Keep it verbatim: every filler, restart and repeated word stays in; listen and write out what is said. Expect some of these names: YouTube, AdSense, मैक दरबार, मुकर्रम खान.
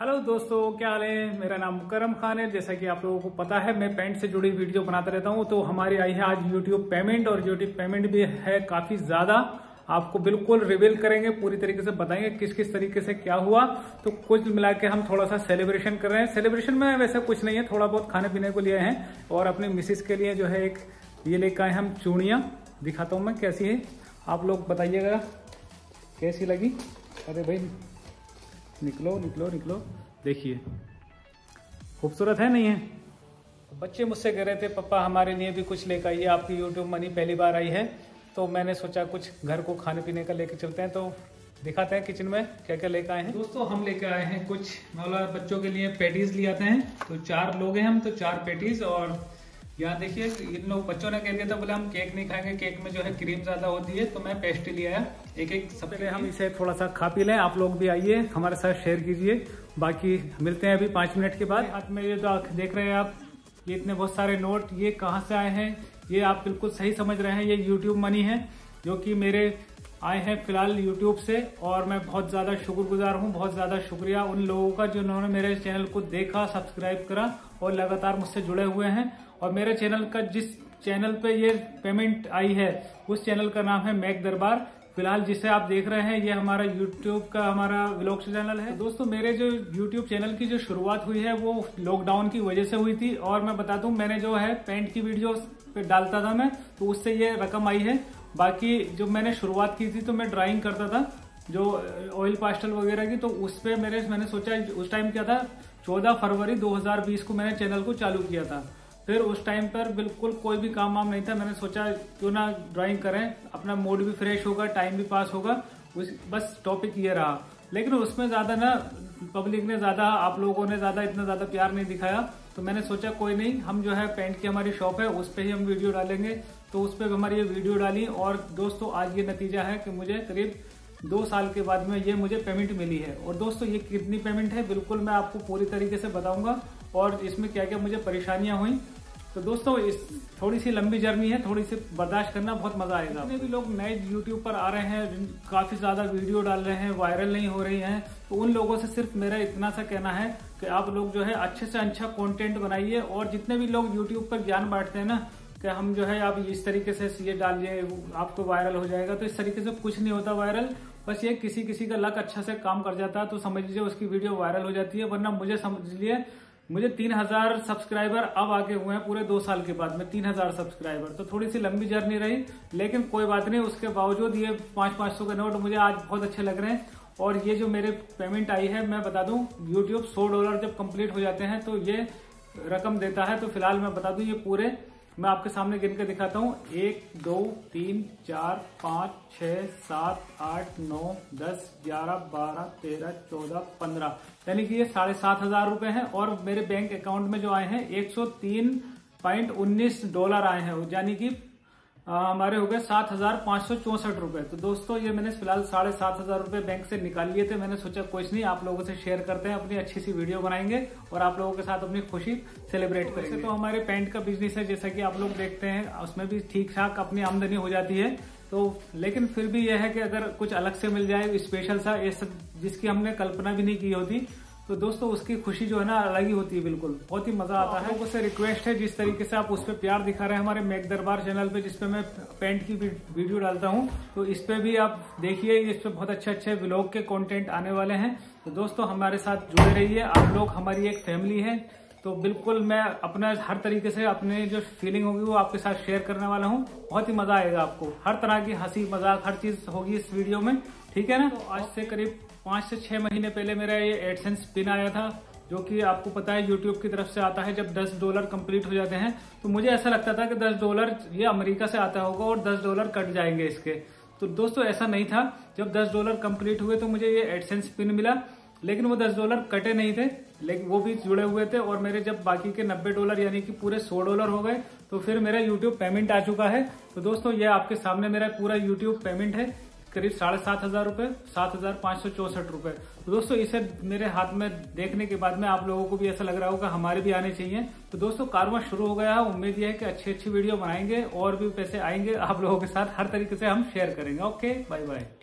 Hello दोस्तों, क्या हाल है। मेरा नाम मुकर्रम खान है। जैसा कि आप लोगों को पता है, मैं पेंट से जुड़ी वीडियो बनाता रहता हूं। तो हमारी आई है आज YouTube पेमेंट, और YouTube पेमेंट भी है काफी ज्यादा। आपको बिल्कुल रिवील करेंगे, पूरी तरीके से बताएंगे किस किस तरीके से क्या हुआ। तो कुछ मिला के हम थोड़ा सा सेलिब्रेशन कर रहे हैं। सेलिब्रेशन में वैसे कुछ नहीं है, थोड़ा बहुत खाने पीने को लिए हैं। और अपने मिसिस के लिए जो है एक ये लेकर आए हम चूड़ियाँ, दिखाता हूँ मैं कैसी है, आप लोग बताइएगा कैसी लगी। अरे भाई निकलो निकलो निकलो, देखिए खूबसूरत है नहीं है। बच्चे मुझसे कह रहे थे पापा हमारे लिए भी कुछ लेकर आइए, आपकी यूट्यूब मनी पहली बार आई है। तो मैंने सोचा कुछ घर को खाने पीने का लेके चलते हैं। तो दिखाते हैं किचन में क्या क्या लेकर आए हैं। दोस्तों हम लेकर आए हैं कुछ मौला बच्चों के लिए पेटीज ले आते हैं। तो चार लोग हैं हम, तो चार पेटीज। और यहाँ देखिए इन लोग बच्चों ने कह दिया था, बोले हम केक नहीं खाएंगे, केक में जो है क्रीम ज्यादा होती है। तो मैं पेस्ट्री ले आया एक एक। सबसे पहले हम इसे थोड़ा सा खा पी लें। आप लोग भी आइए, हमारे साथ शेयर कीजिए। बाकी मिलते हैं अभी पाँच मिनट के बाद। हाथ में ये जो देख रहे हैं आप, ये इतने बहुत सारे नोट ये कहाँ से आए हैं, ये आप बिल्कुल सही समझ रहे हैं। ये यूट्यूब मनी है जो कि मेरे आए हैं फिलहाल यूट्यूब से। और मैं बहुत ज़्यादा शुक्रगुजार हूँ, बहुत ज़्यादा शुक्रिया उन लोगों का जिन्होंने मेरे चैनल को देखा, सब्सक्राइब करा और लगातार मुझसे जुड़े हुए हैं। और मेरे चैनल का, जिस चैनल पे ये पेमेंट आई है, उस चैनल का नाम है मैक दरबार। फिलहाल जिसे आप देख रहे हैं ये हमारा यूट्यूब का हमारा व्लॉग्स चैनल है। दोस्तों मेरे जो यूट्यूब चैनल की जो शुरुआत हुई है वो लॉकडाउन की वजह से हुई थी। और मैं बता दूं, मैंने जो है पेंट की वीडियो पे डालता था मैं, तो उससे ये रकम आई है। बाकी जो मैंने शुरुआत की थी तो मैं ड्राइंग करता था, जो ऑयल पास्टल वगैरह की, तो उस पर मेरे मैंने सोचा उस टाइम क्या था, चौदह फरवरी दो हजार बीस को मैंने चैनल को चालू किया था। फिर उस टाइम पर बिल्कुल कोई भी काम वाम नहीं था। मैंने सोचा क्यों ना ड्राइंग करें, अपना मूड भी फ्रेश होगा, टाइम भी पास होगा। उस बस टॉपिक ये रहा। लेकिन उसमें ज़्यादा ना पब्लिक ने ज़्यादा, आप लोगों ने ज़्यादा इतना ज़्यादा प्यार नहीं दिखाया। तो मैंने सोचा कोई नहीं, हम जो है पेंट की हमारी शॉप है उस पर ही हम वीडियो डालेंगे। तो उस पर हमारी ये वीडियो डाली। और दोस्तों आज ये नतीजा है कि मुझे करीब दो साल के बाद में ये मुझे पेमेंट मिली है। और दोस्तों ये कितनी पेमेंट है बिल्कुल मैं आपको पूरी तरीके से बताऊंगा, और इसमें क्या क्या मुझे परेशानियां हुई। तो दोस्तों इस थोड़ी सी लंबी जर्नी है, थोड़ी सी बर्दाश्त करना, बहुत मज़ा आएगा। जितने भी लोग नए यूट्यूब पर आ रहे हैं, काफ़ी ज़्यादा वीडियो डाल रहे हैं, वायरल नहीं हो रही हैं, तो उन लोगों से सिर्फ मेरा इतना सा कहना है कि आप लोग जो है अच्छे से अच्छा कॉन्टेंट बनाइए। और जितने भी लोग यूट्यूब पर ज्ञान बांटते हैं ना कि हम जो है, आप इस तरीके से ये डालिए आपको वायरल हो जाएगा, तो इस तरीके से कुछ नहीं होता वायरल। बस ये किसी किसी का लक अच्छा से काम कर जाता है तो समझ लीजिए उसकी वीडियो वायरल हो जाती है। वरना मुझे समझ लीजिए, मुझे तीन हजार सब्सक्राइबर अब आगे हुए हैं पूरे दो साल के बाद में, तीन हजार सब्सक्राइबर। तो थोड़ी सी लंबी जर्नी रही, लेकिन कोई बात नहीं। उसके बावजूद ये पाँच पाँच सौ के नोट मुझे आज बहुत अच्छे लग रहे हैं। और ये जो मेरे पेमेंट आई है, मैं बता दूं यूट्यूब सौ डॉलर जब कंप्लीट हो जाते हैं तो ये रकम देता है। तो फिलहाल मैं बता दूं, ये पूरे मैं आपके सामने गिन के दिखाता हूँ। एक, दो, तीन, चार, पाँच, छः, सात, आठ, नौ, दस, ग्यारह, बारह, तेरह, चौदह, पंद्रह, यानी कि ये साढ़े सात हजार रुपये हैं। और मेरे बैंक अकाउंट में जो आए हैं एक सौ तीन पॉइंट उन्नीस डॉलर आए हैं, यानी कि हमारे हो गए सात हजार पाँच सौ चौंसठ रुपये। तो दोस्तों ये मैंने फिलहाल साढ़े सात हजार रुपये बैंक से निकाल लिए थे। मैंने सोचा कुछ नहीं, आप लोगों से शेयर करते हैं, अपनी अच्छी सी वीडियो बनाएंगे और आप लोगों के साथ अपनी खुशी सेलिब्रेट करेंगे। वैसे तो हमारे पेंट का बिजनेस है, जैसा कि आप लोग देखते हैं, उसमें भी ठीक ठाक अपनी आमदनी हो जाती है। तो लेकिन फिर भी यह है कि अगर कुछ अलग से मिल जाए, स्पेशल सा, ये सब जिसकी हमने कल्पना भी नहीं की होती, तो दोस्तों उसकी खुशी जो है ना अलग ही होती है, बिल्कुल बहुत ही मजा आता है। उससे रिक्वेस्ट है, जिस तरीके से आप उस पर प्यार दिखा रहे हैं हमारे मैक दरबार चैनल पे, जिसपे मैं पेंट की वीडियो डालता हूँ, तो इस पे भी आप देखिए, इस पे बहुत अच्छे अच्छे व्लॉग के कंटेंट आने वाले हैं। तो दोस्तों हमारे साथ जुड़े रहिए, आप लोग हमारी एक फैमिली है। तो बिल्कुल मैं अपना हर तरीके से अपने जो फीलिंग होगी वो आपके साथ शेयर करने वाला हूँ। बहुत ही मजा आएगा आपको, हर तरह की हंसी मजाक हर चीज होगी इस वीडियो में, ठीक है ना। तो आज से करीब पाँच से छः महीने पहले मेरा ये एडसेंस पिन आया था, जो कि आपको पता है यूट्यूब की तरफ से आता है जब दस डॉलर कंप्लीट हो जाते हैं। तो मुझे ऐसा लगता था कि दस डॉलर ये अमेरिका से आता होगा और दस डॉलर कट जाएंगे इसके। तो दोस्तों ऐसा नहीं था, जब दस डॉलर कंप्लीट हुए तो मुझे ये एडसेंस पिन मिला, लेकिन वो दस डॉलर कटे नहीं थे, लेकिन वो भी जुड़े हुए थे। और मेरे जब बाकी के नब्बे डॉलर, यानी कि पूरे सौ डॉलर हो गए, तो फिर मेरा यूट्यूब पेमेंट आ चुका है। तो दोस्तों ये आपके सामने मेरा पूरा यूट्यूब पेमेंट है, करीब साढ़े सात हजार रुपये, सात हजार पाँच सौ चौसठ रुपये। तो दोस्तों इसे मेरे हाथ में देखने के बाद में आप लोगों को भी ऐसा लग रहा होगा हमारे भी आने चाहिए। तो दोस्तों कारोबार शुरू हो गया है, उम्मीद यह है कि अच्छी अच्छी वीडियो बनाएंगे और भी पैसे आएंगे, आप लोगों के साथ हर तरीके से हम शेयर करेंगे। Okay, bye bye.